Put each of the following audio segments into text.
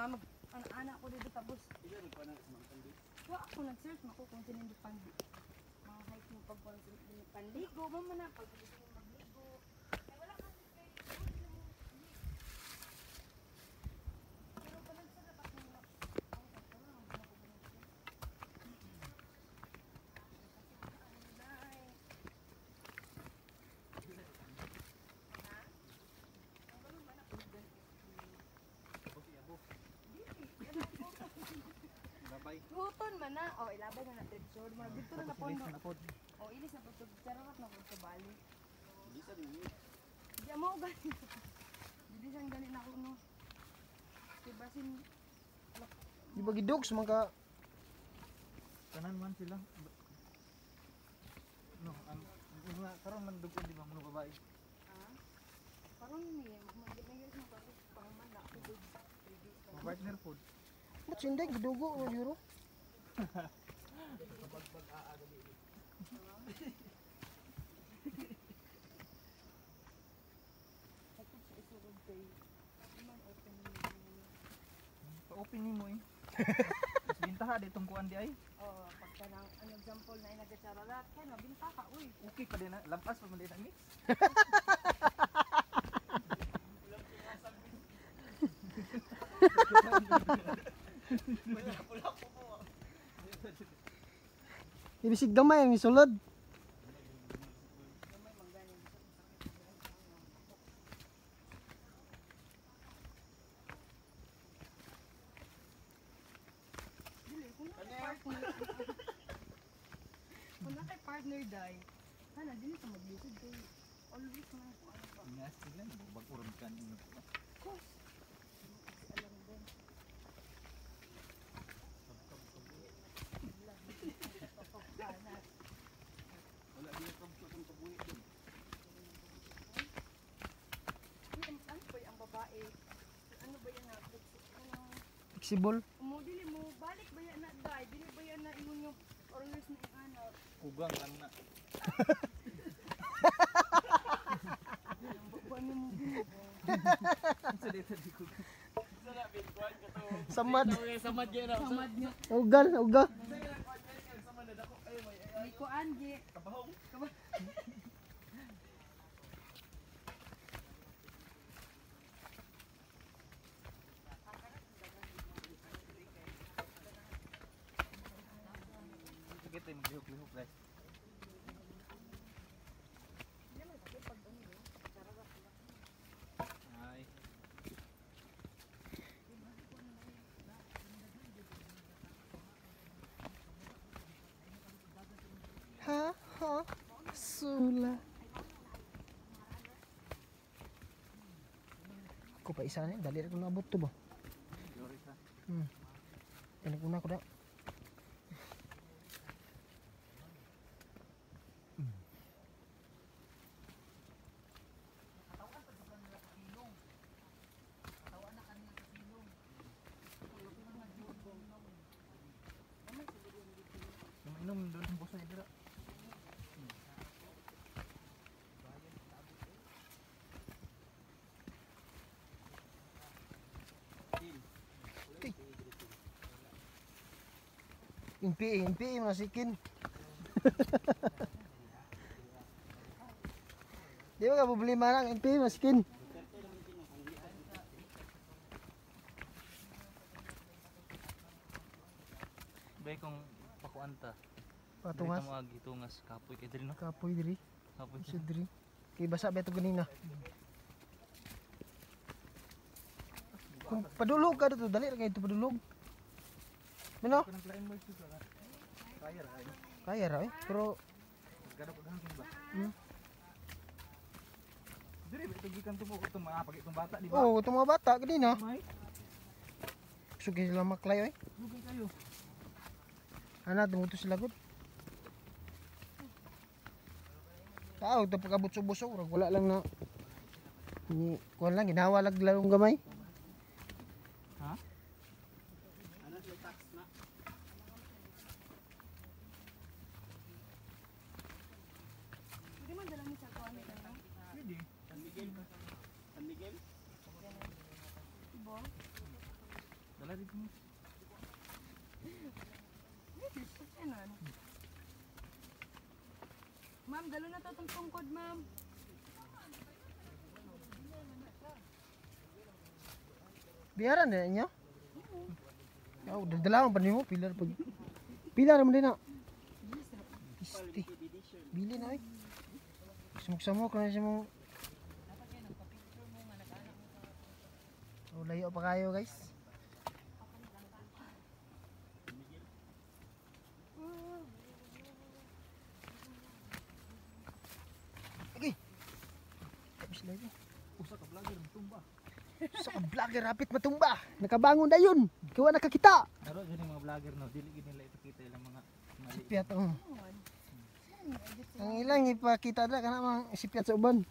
mama. Anak-anak ko dito tapos. Ilan pa na sa mga pandi? Wala ako nag-search. Makukuha sila yung pandi. Mga hike mo pagkuha sila yung pandigo. Mama na pagkuha mo magligo. Ay wala ka sila kayo. Pero palag sa dapat mo na. Luton man na. O, ilabay na na-tripsor. Dito na napon. O, ilis na po. Charot na po sa bali. Bilisan mo. Diyan mo, ganit. Bilisan ganit na ako, no. Diba sin... Diba gidogs, mga... Kanan man sila. No, karoon man dugon, di ba, mga babae? Ha? Karoon niya. Mag-mayos na pati. Pangaman na ako. Partner food. Ba't hindi? Gidugo o yuro? Pa-open mo eh. Bintaha di itong kuwan di ay? Oo, pagka na ang example na inagatara lahat ka na, bintaha, uy. Okay pa din na, lampas pa mali na mix. Ibisig damay ang isulod. Kung na kay partner dahi, sana din ito mag-lisod dahi. Always na ako ano ba? Ingas sila, baguram ka nyo. Of course. Alam din. Wala din ang kabuhit din. Ano ba yung babae? Ano ba yan na? Flexible? Umudili mo, balik ba yan na dahil? Bili ba yan na iyon yung orders na iana? Kugang lang na. Ano mo ginagawa? Salita di kugang. Samad. Samad yan ako. Ugal, ugal. May kuan, G. Kabahong. Sige tayo maglihok-lihok, guys. Sula. Ako pa isa niya, dali rin ko nabot ito ba? Pinaguna ko na. Inom doon ang bosa niya. Impi masikin. Di ba ka bubili marang impi masikin? Bay kung pakuan ta. Patungas. Dito mga gitungas kapoy kay diri no. Kapoy diri. Kapoy diri. Kay basa beto ganina. Kung padulog ka dito dali ra kay ito padulog. Mino? Kaya ra eh, pero Dire ba tugikan tumo itong mga pag itong bata, di ba? Oo, itong mga bata gani na. Sugi sila maklayo eh. Sugi kayo. Ana dumuto sila gud. Tao ta pagabot subuso, wala lang na. Ni kuan lang ginawa lag larong gamay. Ha? San Miguel? San Miguel? Ibo? avec vous. Ma'am, dalo na to itong tungkod, ma'am. Biyaran na inyo? Oo. Dadalaman pa niyo, pilar pa. Pilar naman din na. Piste. Bili na eh. Samok-samok na siya mong... O, layo pa kayo guys. Okay. Tapos lagi. Usa ka vlogger matumba. Usa ka vlogger rapit matumba. Nakabangon na yun. Ikaw nakakita. Pero yun yung mga vlogger no. Dili gid nila ipakita ilang mga sipiat. Oh. Ang ilang ipakita dala kana mang sipiat sa uban.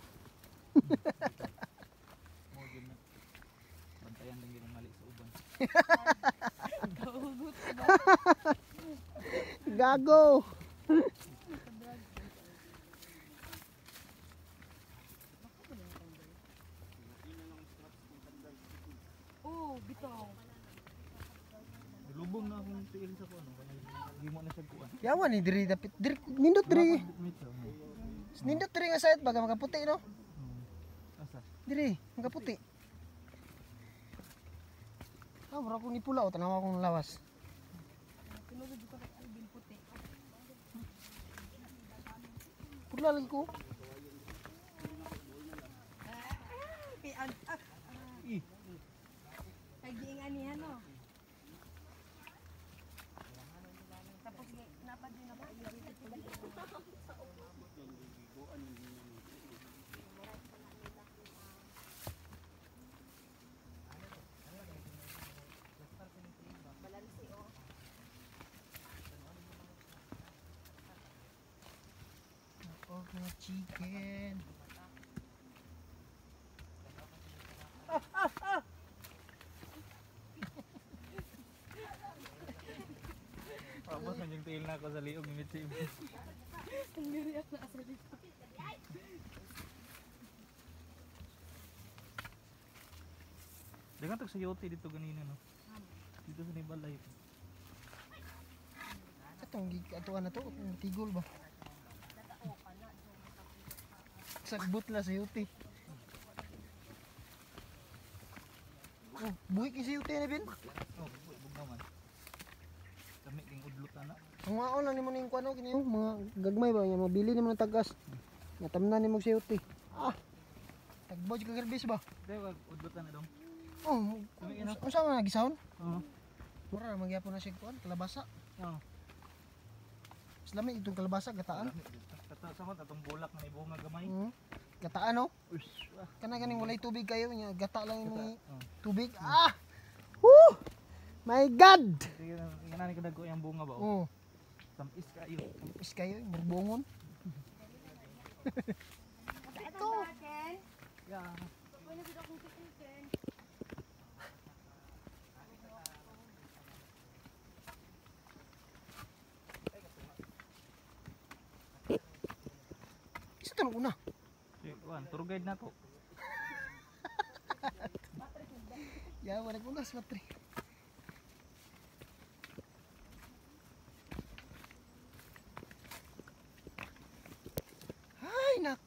Gago. Oh, bitaw. Lubong na akong tiil sa kuno. Gimo na sa kuan. Yawan ni diri dapat nindot diri. Nindot diri nga sayad baga makaputi no. Asa? Diri, makaputi. Ah, bro ko ni pula o tanaw akong lawas. Tinugod ko kay Alvin puti. Pula lang ko. Kay ang ay giingan niya no. Tapos napad din ako. Chicken. Tapos nandiyan tail na ako sa liog ni Mitchie. Sandirian na sa liog. Dengan tag sa yote dito ganina no. Dito sa Nibalay. Katong gigatuan na to, tigol ba? Sagbut na sa yuti. Oh, buhik yung sa yuti na bin? Oo, oh, buhik naman. Kami yung udlutan na. Ang maon lang naman yung kwano, kinayong mga gagmay ba? Yung mabili naman ng tagas. Natamnan naman sa yuti. Ah! Tagbaw yung kagarbis ba? Hindi, wag udlutan na daw. Oo, kung saan na nagisahon? Oo. Mura, magyapon na siya kuhan, kalabasa. Oo. Mas lamig itong kalabasa, gataan. Kata sama atong bulak na ibong nga gamay. Gataan no? Kana ganing walay tubig kayo nya, gata lang ni tubig. Ah! Woo! My God! Kanani ko dagko yang bunga ba? Oo. Tamis kayo. Tamis kayo, burbongon. Ito. Ya. Ano una? Juan, tour guide na to. Ya, wala ko na sa battery. Hay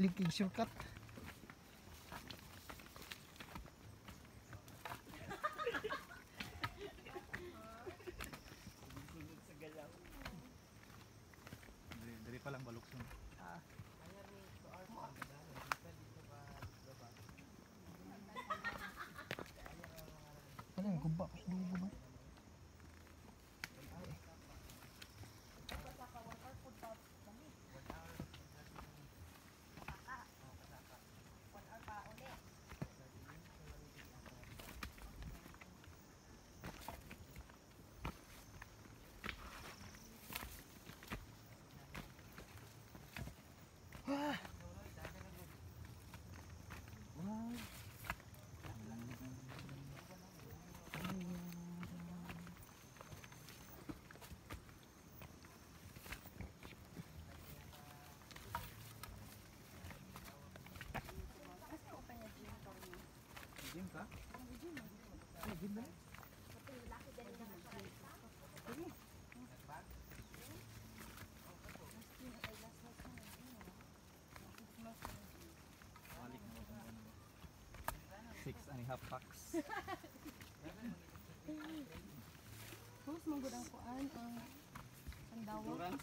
Linking shortcut. Diri pa lang balukson. Ah. Ang guba, kasi doon guba. 6.5 bucks. Terus menggodang koan pendawang.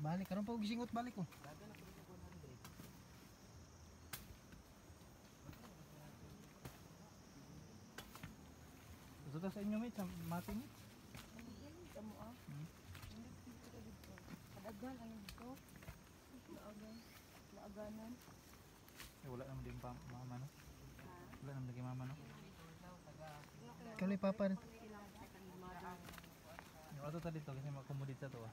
Balik, karon pa og gisingot balik ko. Gusto ta sa inyo mi sa mating? Damo ah. Kadaghan ang dito. Laaganan. Wala naman din pa mama no? Wala naman din mama no? Kali papa rin. Wala to dito kasi makomodita to ah.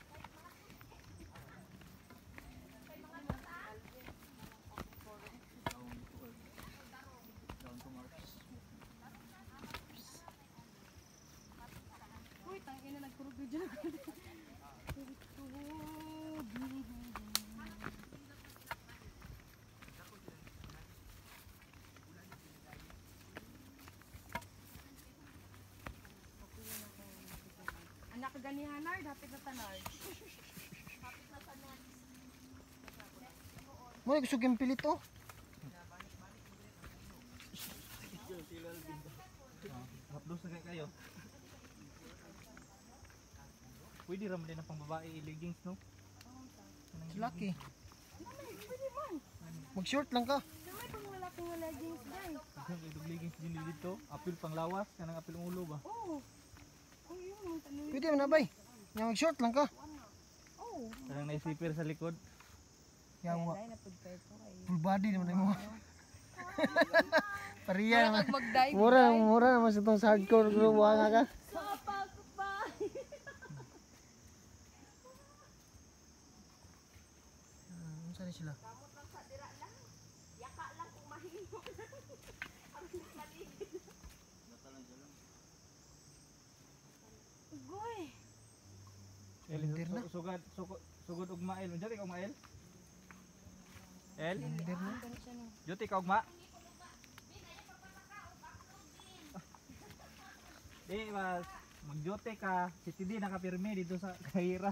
Uy, tangina nagkurog dyan. Ganihanar, dapat na tanar. Dapat na tanar. Mo gusto kong pilit oh. Haplos na kayo. Pwede ram din ang pambabae leggings no. Lucky. Mag-short lang ka. May pang wala kong leggings din. Ang leggings din dito, apil panglawas, kanang apil ang ulo ba? Oo. Pwede mo na bay, yung mag-short lang ka. Parang naisipir sa likod. Yawa. Full body naman mo. Pariya naman. Mura naman sa itong hardcore group. Wala ka. Saan na sila? Kamot lang sa dira lang. Yaka lang kumahino. Ang nakaligid. Goy. Elindir na. Sugod og mail. Jote ka og mail. El. Jote ka og ma. Di mas magjote ka si Tidi nakapirmi dito sa kahira.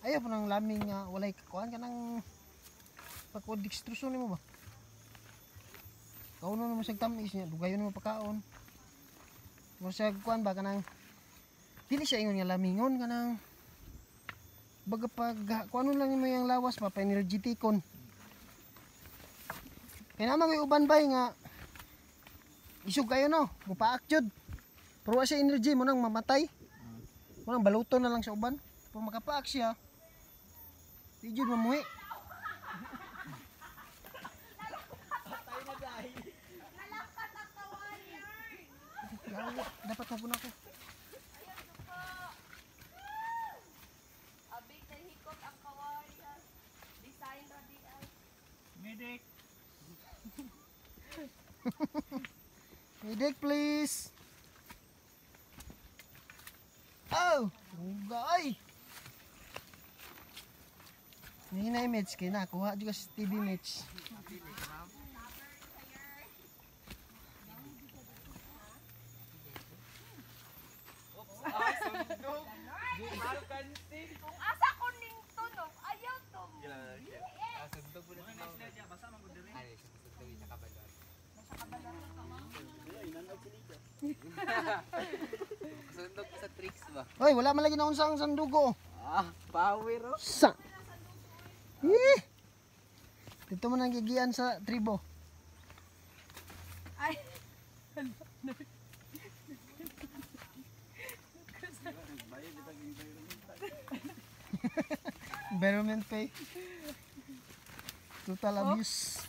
Ayaw po ng laming walay kakuhan ka ng pagkodextruson mo ba? Kaunon mo siyang tamis niya, dugayon mo pagkaon. Mura siya kakuhan ba ka ng dili siya ingon nga lamingon ka ng baga pag kuhanon lang mo yung lawas pa energetikon. Kaya naman may uban bay nga isog kayo no, mupaak jud. Pero siya energy mo nang mamatay. Mo nang baluton na lang sa uban. Kung makapaak siya, di dyan mamuhi. Dapat mabun ako. Abig na hikot ang kawarya. Design radial. Medic. Medic please. Oh, guys. Ini na image kaya nakuha juga sa TV image. Kung asa ko ning tunog, ayaw to. Sundog po na siya. Basta mag-udere. Ay, sundog sa kabalan. Sa kabalan ka ma. Sundog sa tricks ba? Hoy, wala man lagi na unsang sandugo. Ah, power oh. Sa. Eh. Dito man ang gigian sa tribo. Ay. Environment pay. Total abuse.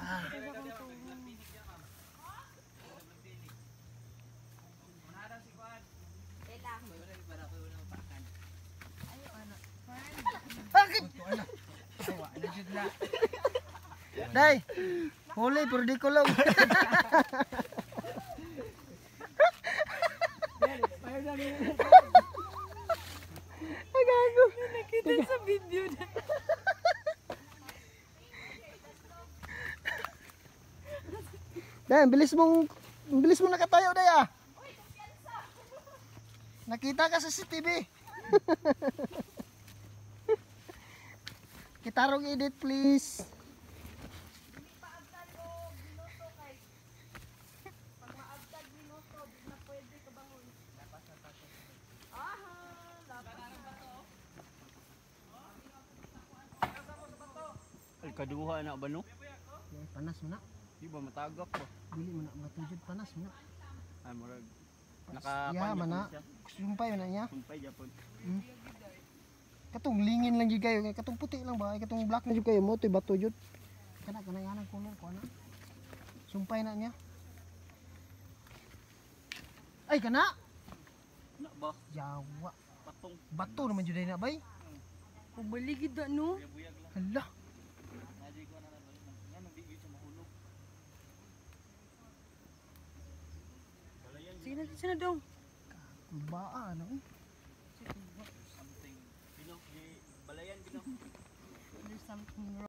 Ah. Day, huli pero di kulong. Nagago. Nakita sa video na. Day, bilis mong nakatayo, Day, ah. Nakita ka sa CCTV. Kitarong edit, please. Kaduha anak banu. Panas mana? Iba matagap ba. Dili mana matujud panas mana? Ay murag. Nakapanyo mana. Sumpay mana nya? Sumpay japon. Katong lingin lang gid kayo, katong puti lang ba, katong black na jud kayo mo, toy bato jud. Kana yanang kulor ko na. Sumpay na nya. Ay kana. Na ba? Yawa. Patong. Bato naman jud na bay. Pabali gid da no. Hala. Sige na, sige na daw. Baan ako. Something. Balayan, binok. There's something wrong.